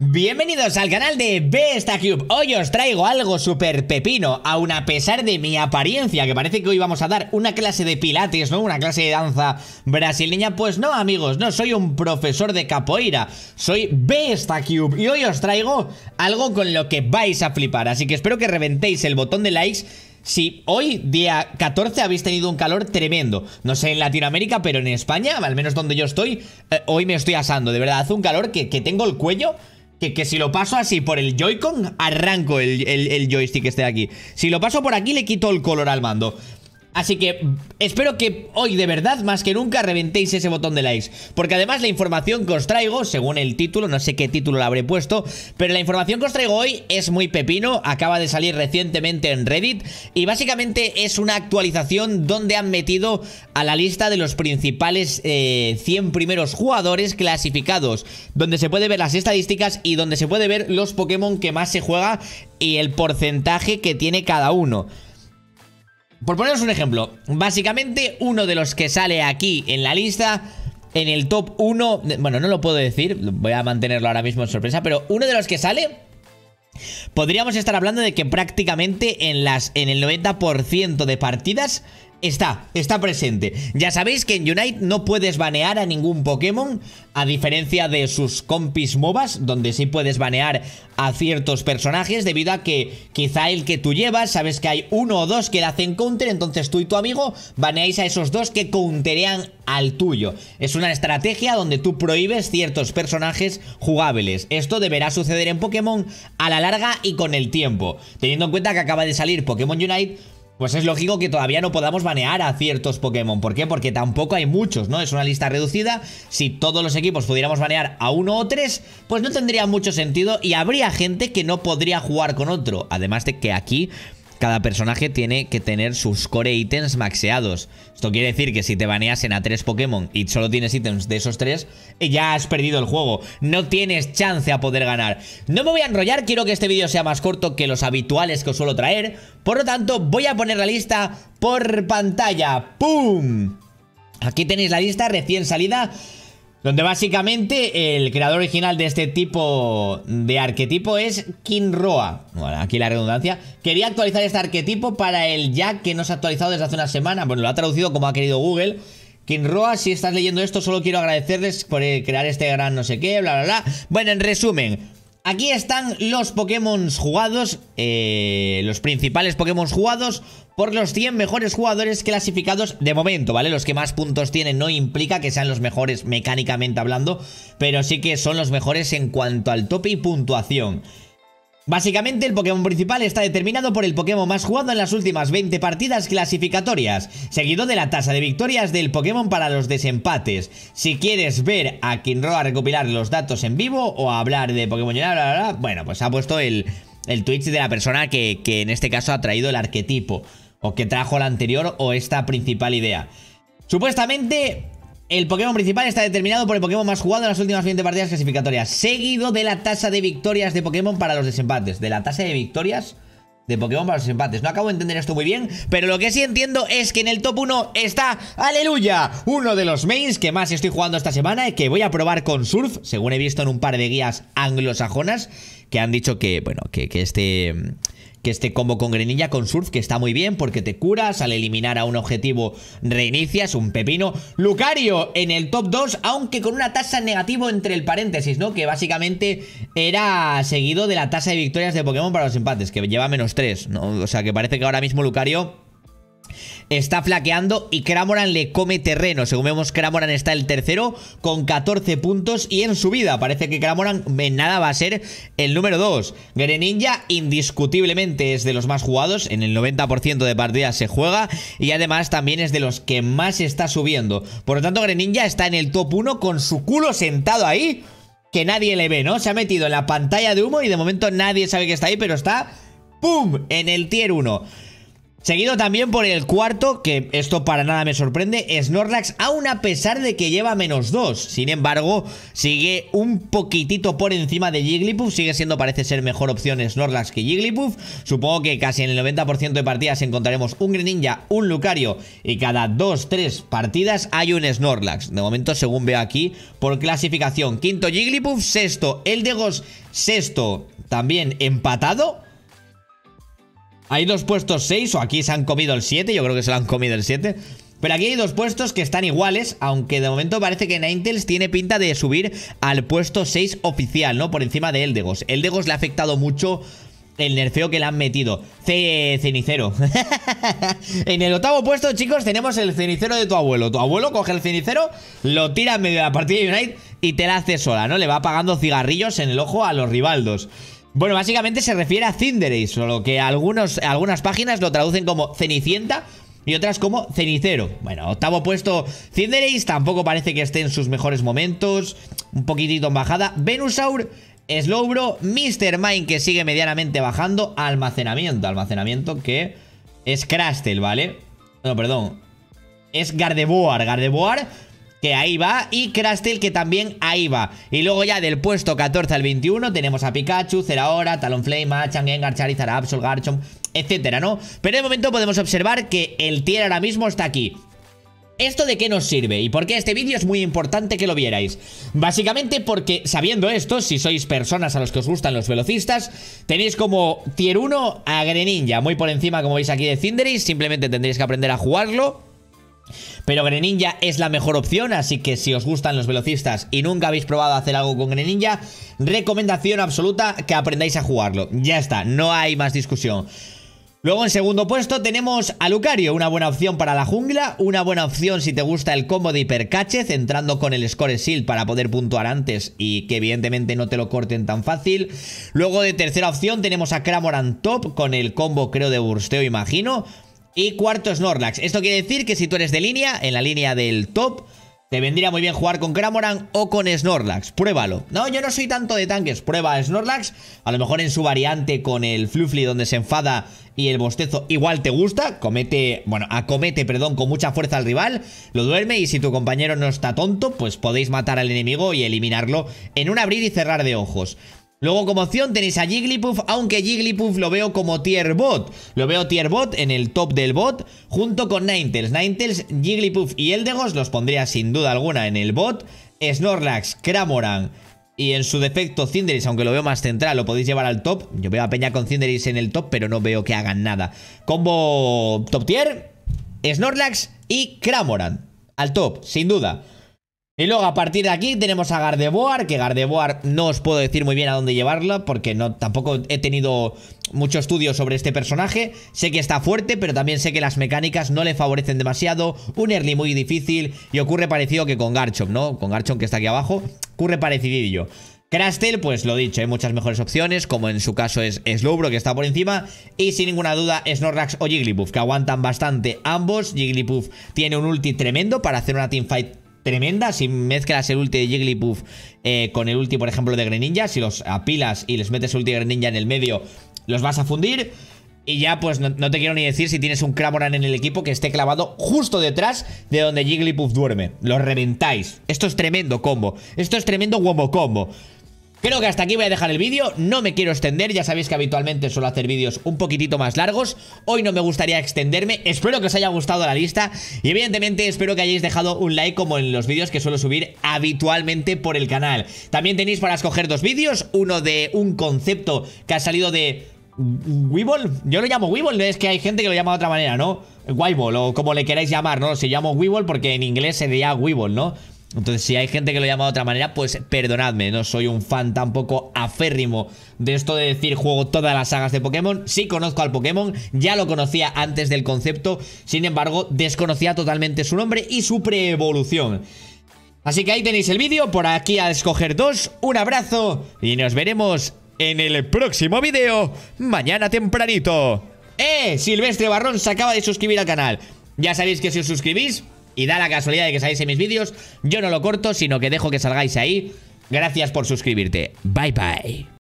Bienvenidos al canal de BestaCube. Hoy os traigo algo súper pepino, aun a pesar de mi apariencia, que parece que hoy vamos a dar una clase de pilates, ¿no? Una clase de danza brasileña. Pues no, amigos, no soy un profesor de capoeira, soy BestaCube. Y hoy os traigo algo con lo que vais a flipar, así que espero que reventéis el botón de likes. Sí, hoy día 14 habéis tenido un calor tremendo. No sé en Latinoamérica, pero en España, al menos donde yo estoy, hoy me estoy asando. De verdad, hace un calor que tengo el cuello que si lo paso así por el Joy-Con, arranco el joystick que esté aquí. Si lo paso por aquí, le quito el color al mando. Así que espero que hoy de verdad, más que nunca, reventéis ese botón de likes, porque además la información que os traigo, según el título, no sé qué título le habré puesto, pero la información que os traigo hoy es muy pepino. Acaba de salir recientemente en Reddit y básicamente es una actualización donde han metido a la lista de los principales 100 primeros jugadores clasificados, donde se puede ver las estadísticas y donde se puede ver los Pokémon que más se juega y el porcentaje que tiene cada uno. Por poneros un ejemplo, básicamente uno de los que sale aquí en la lista, en el top 1, bueno, no lo puedo decir, voy a mantenerlo ahora mismo en sorpresa, pero uno de los que sale, podríamos estar hablando de que prácticamente en el 90% de partidas está presente. Ya sabéis que en Unite no puedes banear a ningún Pokémon, a diferencia de sus compis MOBAs, donde sí puedes banear a ciertos personajes, debido a que quizá el que tú llevas, sabes que hay uno o dos que le hacen counter, entonces tú y tu amigo baneáis a esos dos que counterean al tuyo. Es una estrategia donde tú prohíbes ciertos personajes jugables. Esto deberá suceder en Pokémon a la larga y con el tiempo. Teniendo en cuenta que acaba de salir Pokémon Unite, pues es lógico que todavía no podamos banear a ciertos Pokémon. ¿Por qué? Porque tampoco hay muchos, ¿no? Es una lista reducida. Si todos los equipos pudiéramos banear a uno o tres, pues no tendría mucho sentido y habría gente que no podría jugar con otro. Además de que aquí cada personaje tiene que tener sus core ítems maxeados. Esto quiere decir que si te baneasen a tres Pokémon y solo tienes ítems de esos tres, ya has perdido el juego. No tienes chance a poder ganar. No me voy a enrollar, quiero que este vídeo sea más corto que los habituales que os suelo traer. Por lo tanto, voy a poner la lista por pantalla. ¡Pum! Aquí tenéis la lista recién salida, donde básicamente el creador original de este tipo de arquetipo es Kinroa. Bueno, aquí la redundancia. Quería actualizar este arquetipo para el Jack, que no se ha actualizado desde hace una semana. Bueno, lo ha traducido como ha querido Google. Kinroa, si estás leyendo esto, solo quiero agradecerles por crear este gran no sé qué, bla, bla, bla. Bueno, en resumen, aquí están los Pokémon jugados, los principales Pokémon jugados por los 100 mejores jugadores clasificados de momento, ¿vale? Los que más puntos tienen no implica que sean los mejores mecánicamente hablando, pero sí que son los mejores en cuanto al tope y puntuación. Básicamente el Pokémon principal está determinado por el Pokémon más jugado en las últimas 20 partidas clasificatorias, seguido de la tasa de victorias del Pokémon para los desempates. Si quieres ver a Kinroa recopilar los datos en vivo o hablar de Pokémon, bla, bla, bla, bueno, pues ha puesto el Twitch de la persona que en este caso ha traído el arquetipo, o que trajo la anterior o esta principal idea. Supuestamente el Pokémon principal está determinado por el Pokémon más jugado en las últimas 20 partidas clasificatorias, seguido de la tasa de victorias de Pokémon para los desempates. De la tasa de victorias de Pokémon para los desempates. No acabo de entender esto muy bien, pero lo que sí entiendo es que en el top 1 está, ¡aleluya!, uno de los mains que más estoy jugando esta semana y que voy a probar con Surf, según he visto en un par de guías anglosajonas, que han dicho que, bueno, que este combo con Greninja, con Surf, que está muy bien porque te curas, al eliminar a un objetivo reinicias, un pepino. Lucario en el top 2, aunque con una tasa negativa entre el paréntesis, ¿no? Que básicamente era seguido de la tasa de victorias de Pokémon para los empates, que lleva menos 3, ¿no? O sea que parece que ahora mismo Lucario está flaqueando y Cramoran le come terreno. Según vemos, Cramoran está el tercero con 14 puntos y en subida. Parece que Cramoran en nada va a ser el número 2. Greninja indiscutiblemente es de los más jugados. En el 90% de partidas se juega y además también es de los que más está subiendo. Por lo tanto, Greninja está en el top 1 con su culo sentado ahí, que nadie le ve, ¿no? Se ha metido en la pantalla de humo y de momento nadie sabe que está ahí, pero está ¡pum!, en el tier 1. Seguido también por el cuarto, que esto para nada me sorprende, Snorlax, aún a pesar de que lleva -2. Sin embargo, sigue un poquitito por encima de Jigglypuff, sigue siendo, parece ser, mejor opción Snorlax que Jigglypuff. Supongo que casi en el 90% de partidas encontraremos un Greninja, un Lucario, y cada 2-3 partidas hay un Snorlax. De momento, según veo aquí, por clasificación, quinto Jigglypuff, sexto Eldegoss, sexto también empatado. Hay dos puestos 6, o aquí se han comido el 7, yo creo que se lo han comido el 7. Pero aquí hay dos puestos que están iguales, aunque de momento parece que Ninetales tiene pinta de subir al puesto 6 oficial, ¿no? Por encima de Eldegoss. Eldegoss le ha afectado mucho el nerfeo que le han metido. Cenicero. En el 8º puesto, chicos, tenemos el cenicero de tu abuelo. Tu abuelo coge el cenicero, lo tira en medio de la partida de Unite y te la hace sola, ¿no? Le va apagando cigarrillos en el ojo a los rivaldos. Bueno, básicamente se refiere a Cinderace, o lo que algunas páginas lo traducen como Cenicienta y otras como Cenicero. Bueno, 8º puesto Cinderace, tampoco parece que esté en sus mejores momentos, un poquitito en bajada. Venusaur, Slowbro, Mr. Mime, que sigue medianamente bajando. Almacenamiento que es Crustle, ¿vale? No, perdón, es Gardevoir, que ahí va, y Crustle, que también ahí va. Y luego ya del puesto 14 al 21 tenemos a Pikachu, Zeraora, Talonflame, Machamp, Gengar, Charizard, Absol, Garchomp, etcétera, ¿no? Pero de momento podemos observar que el tier ahora mismo está aquí. ¿Esto de qué nos sirve? ¿Y por qué este vídeo es muy importante que lo vierais? Básicamente porque, sabiendo esto, si sois personas a los que os gustan los velocistas, tenéis como tier 1 a Greninja, muy por encima, como veis aquí, de Cinderace. Simplemente tendréis que aprender a jugarlo, pero Greninja es la mejor opción, así que si os gustan los velocistas y nunca habéis probado hacer algo con Greninja, recomendación absoluta que aprendáis a jugarlo. Ya está, no hay más discusión. Luego, en 2º puesto tenemos a Lucario, una buena opción para la jungla, una buena opción si te gusta el combo de hipercatches, entrando con el score shield para poder puntuar antes y que evidentemente no te lo corten tan fácil. Luego, de tercera opción, tenemos a Cramoran top, con el combo, creo, de bursteo, imagino. Y cuarto, Snorlax. Esto quiere decir que si tú eres de línea, en la línea del top, te vendría muy bien jugar con Cramoran o con Snorlax. Pruébalo. No, yo no soy tanto de tanques. Prueba a Snorlax. A lo mejor en su variante con el Fluffly, donde se enfada, y el bostezo, igual te gusta. Acomete con mucha fuerza al rival, lo duerme, y si tu compañero no está tonto, pues podéis matar al enemigo y eliminarlo en un abrir y cerrar de ojos. Luego, como opción, tenéis a Jigglypuff, aunque Jigglypuff lo veo como tier bot. Lo veo tier bot, en el top del bot, junto con Ninetales. Ninetales, Jigglypuff y Eldegoss los pondría sin duda alguna en el bot. Snorlax, Cramoran y, en su defecto, Cinderace, aunque lo veo más central, lo podéis llevar al top. Yo veo a peña con Cinderace en el top, pero no veo que hagan nada. Combo top tier, Snorlax y Cramoran al top, sin duda. Y luego, a partir de aquí, tenemos a Gardevoir, que Gardevoir no os puedo decir muy bien a dónde llevarla, porque tampoco he tenido mucho estudio sobre este personaje. Sé que está fuerte, pero también sé que las mecánicas no le favorecen demasiado, un early muy difícil, y ocurre parecido que con Garchomp, ¿no? Con Garchomp, que está aquí abajo, ocurre parecidillo. Crustle, pues lo dicho, hay muchas mejores opciones, como en su caso es Slowbro, que está por encima, y sin ninguna duda Snorlax o Jigglypuff, que aguantan bastante ambos. Jigglypuff tiene un ulti tremendo para hacer una teamfight tremenda. Si mezclas el ulti de Jigglypuff con el ulti, por ejemplo, de Greninja, si los apilas y les metes ulti de Greninja en el medio, los vas a fundir. Y ya, pues no te quiero ni decir si tienes un Cramoran en el equipo que esté clavado justo detrás de donde Jigglypuff duerme. Los reventáis. Esto es tremendo combo. Esto es tremendo wombo combo. Creo que hasta aquí voy a dejar el vídeo, no me quiero extender, ya sabéis que habitualmente suelo hacer vídeos un poquitito más largos, hoy no me gustaría extenderme, espero que os haya gustado la lista y evidentemente espero que hayáis dejado un like como en los vídeos que suelo subir habitualmente por el canal. También tenéis para escoger dos vídeos, uno de un concepto que ha salido de Weevil, yo lo llamo Weevil, es que hay gente que lo llama de otra manera, ¿no? Weevil, o como le queráis llamar, ¿no? Si llamo Weevil porque en inglés sería Weevil, ¿no? Entonces, si hay gente que lo llama de otra manera, pues perdonadme, no soy un fan tampoco aférrimo de esto de decir juego todas las sagas de Pokémon. Sí conozco al Pokémon, ya lo conocía antes del concepto, sin embargo, desconocía totalmente su nombre y su pre-evolución. Así que ahí tenéis el vídeo, por aquí a escoger dos. Un abrazo y nos veremos en el próximo vídeo, mañana tempranito. Silvestre Barrón se acaba de suscribir al canal. Ya sabéis que si os suscribís y da la casualidad de que salgáis en mis vídeos, yo no lo corto, sino que dejo que salgáis ahí. Gracias por suscribirte. Bye, bye.